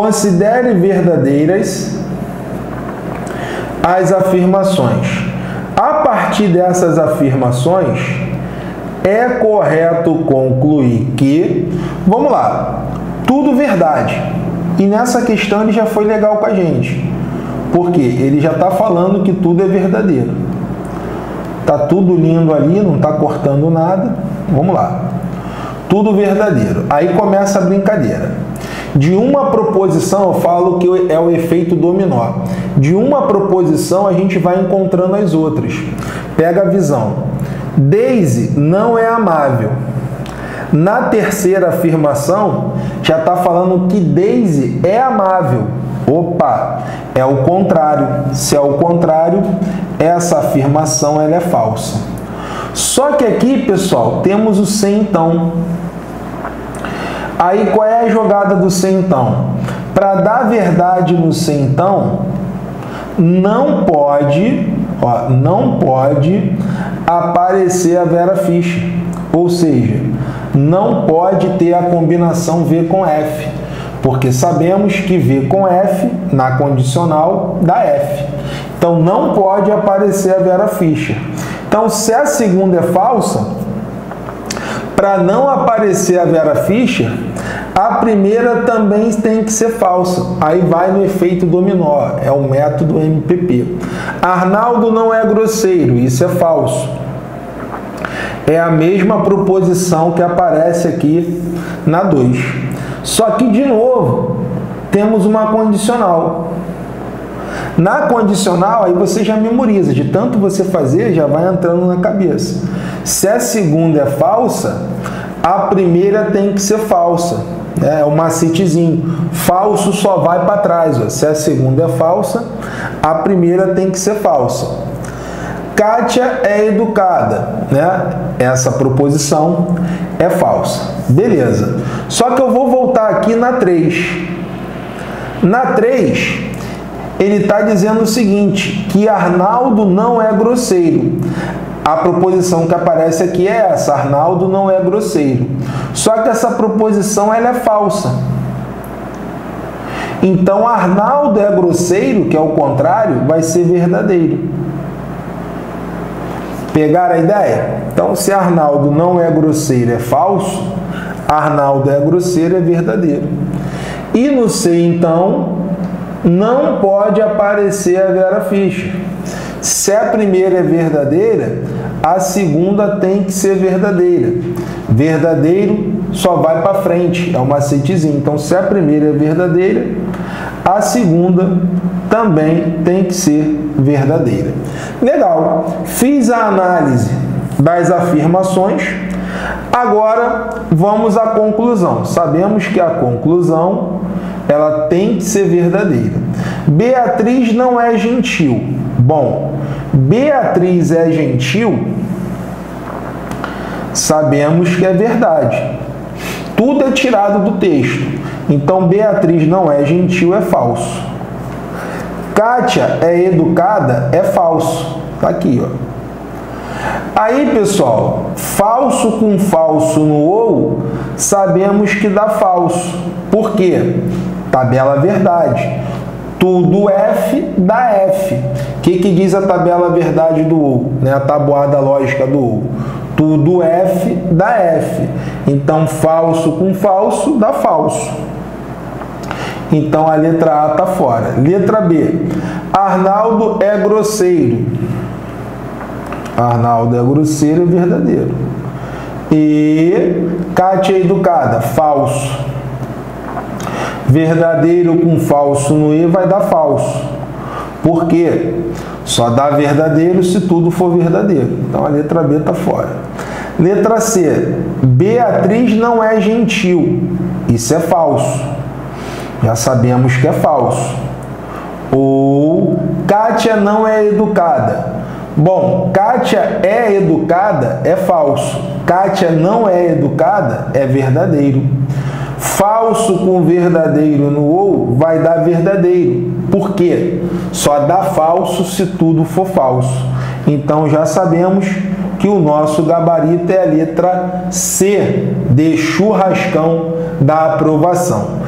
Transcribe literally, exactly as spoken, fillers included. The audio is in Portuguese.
Considere verdadeiras as afirmações. A partir dessas afirmações, é correto concluir que... Vamos lá, tudo verdade. E nessa questão ele já foi legal com a gente, porque ele já está falando que tudo é verdadeiro. Está tudo lindo ali, não está cortando nada. Vamos lá. Tudo verdadeiro. Aí começa a brincadeira. De uma proposição, eu falo que é o efeito dominó. De uma proposição, a gente vai encontrando as outras. Pega a visão. Daisy não é amável. Na terceira afirmação, já está falando que Daisy é amável. Opa, é o contrário. Se é o contrário, essa afirmação ela é falsa. Só que aqui, pessoal, temos o sem então. Aí, qual é a jogada do sem então? Para dar verdade no sem então, não pode, ó, não pode aparecer a Vera Fischer. Ou seja, não pode ter a combinação V com F, porque sabemos que V com F, na condicional, dá F. Então, não pode aparecer a Vera Fischer. Então, se a segunda é falsa, para não aparecer a Vera Fischer, a primeira também tem que ser falsa. Aí vai no efeito dominó, é o método M P P. Arnaldo não é grosseiro, isso é falso. É a mesma proposição que aparece aqui na dois. Só que, de novo, temos uma condicional. Na condicional, aí você já memoriza. De tanto você fazer, já vai entrando na cabeça. Se a segunda é falsa, a primeira tem que ser falsa. É um macetezinho. Falso só vai para trás. Ó. Se a segunda é falsa, a primeira tem que ser falsa. Kátia é educada, né? Essa proposição é falsa. Beleza. Só que eu vou voltar aqui na três. Na três, ele está dizendo o seguinte, que Arnaldo não é grosseiro. A proposição que aparece aqui é essa, Arnaldo não é grosseiro. Só que essa proposição ela é falsa. Então, Arnaldo é grosseiro, que é o contrário, vai ser verdadeiro. Pegaram a ideia? Então, se Arnaldo não é grosseiro, é falso. Arnaldo é grosseiro, é verdadeiro. E no C, então, não pode aparecer a Vera Fischer. Se a primeira é verdadeira, a segunda tem que ser verdadeira. Verdadeiro só vai para frente, é um macetezinho. Então, se a primeira é verdadeira, a segunda também tem que ser verdadeira. Legal, fiz a análise das afirmações, agora vamos à conclusão. Sabemos que a conclusão ela tem que ser verdadeira. Beatriz não é gentil. Bom, Beatriz é gentil, sabemos que é verdade. Tudo é tirado do texto. Então, Beatriz não é gentil, é falso. Kátia é educada, é falso. Tá aqui, ó. Aí, pessoal, falso com falso no ou, sabemos que dá falso. Por quê? Tabela verdade. Tudo F dá F. O que que diz a tabela verdade do ou? Né? A tabuada lógica do ou. Tudo F dá F. Então, falso com falso dá falso. Então, a letra A está fora. Letra B. Arnaldo é grosseiro. Arnaldo é grosseiro, é verdadeiro. E Kátia é educada, falso. Verdadeiro com falso no E vai dar falso. Por quê? Só dá verdadeiro se tudo for verdadeiro. Então, a letra B está fora. Letra C. Beatriz não é gentil. Isso é falso. Já sabemos que é falso. Ou Kátia não é educada. Bom, Kátia é educada é falso. Kátia não é educada é verdadeiro. Falso com verdadeiro no ou vai dar verdadeiro. Por quê? Só dá falso se tudo for falso. Então, já sabemos que o nosso gabarito é a letra C, de churrascão da aprovação.